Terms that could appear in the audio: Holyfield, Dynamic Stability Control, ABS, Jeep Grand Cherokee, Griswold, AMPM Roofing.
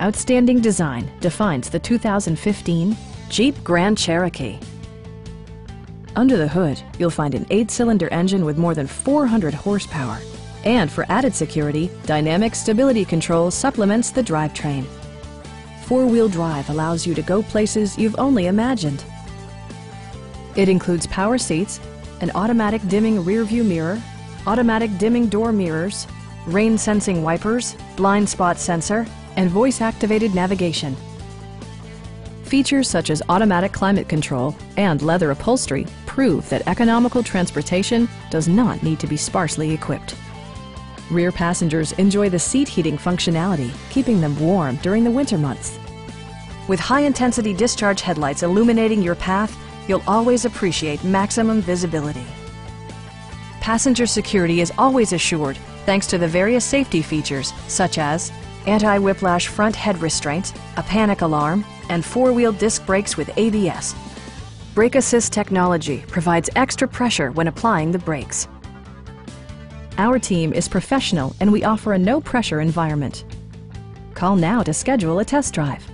Outstanding design defines the 2015 Jeep Grand Cherokee. Under the hood, you'll find an 8-cylinder engine with more than 400 horsepower. And for added security, Dynamic Stability Control supplements the drivetrain. Four-wheel drive allows you to go places you've only imagined. It includes power seats, an automatic dimming rearview mirror, automatic dimming door mirrors, rain-sensing wipers, blind spot sensor, and voice-activated navigation. Features such as automatic climate control and leather upholstery prove that economical transportation does not need to be sparsely equipped. Rear passengers enjoy the seat heating functionality, keeping them warm during the winter months. With high-intensity discharge headlights illuminating your path, you'll always appreciate maximum visibility. Passenger security is always assured thanks to the various safety features such as anti-whiplash front head restraints, a panic alarm, and four-wheel disc brakes with ABS. Brake assist technology provides extra pressure when applying the brakes. Our team is professional and we offer a no-pressure environment. Call now to schedule a test drive.